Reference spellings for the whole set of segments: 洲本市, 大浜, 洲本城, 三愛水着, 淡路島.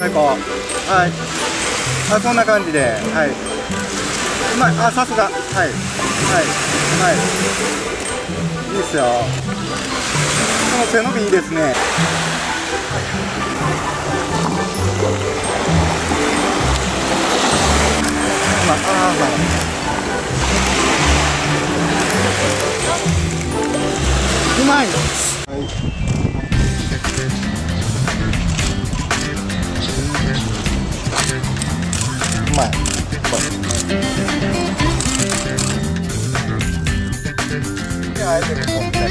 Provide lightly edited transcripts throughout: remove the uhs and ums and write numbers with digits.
なんか、はい、あ、そんな感じで、はい、うまい、あ、さすが、はい、はい、はい、いいっすよ。この背伸びいいですね。まあ、うまい。うまい。で、あえてこうみたいな。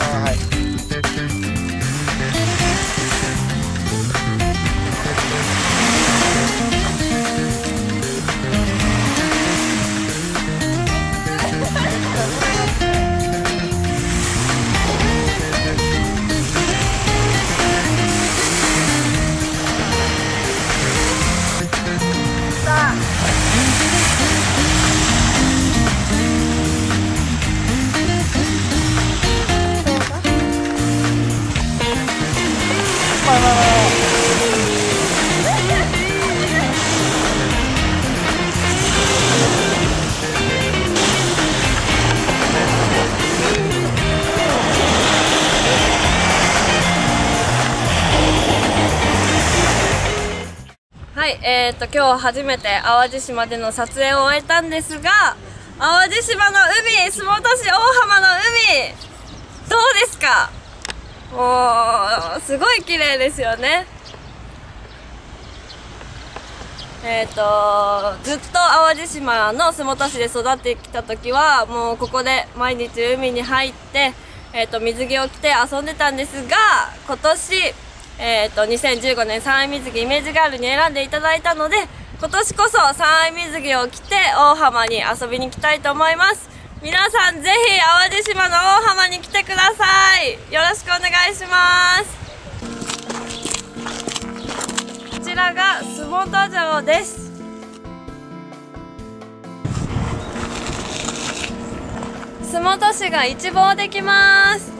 はい、今日初めて淡路島での撮影を終えたんですが、淡路島の海、洲本市大浜の海どうですか？もうすごい綺麗ですよね。ずっと淡路島の洲本市で育ってきた時はもうここで毎日海に入って、水着を着て遊んでたんですが、今年、2015年三愛水着イメージガールに選んでいただいたので、今年こそ三愛水着を着て大浜に遊びに行きたいと思います。皆さんぜひ淡路島の大浜に来てください。よろしくお願いします。こちらが洲本城です。洲本市が一望できます。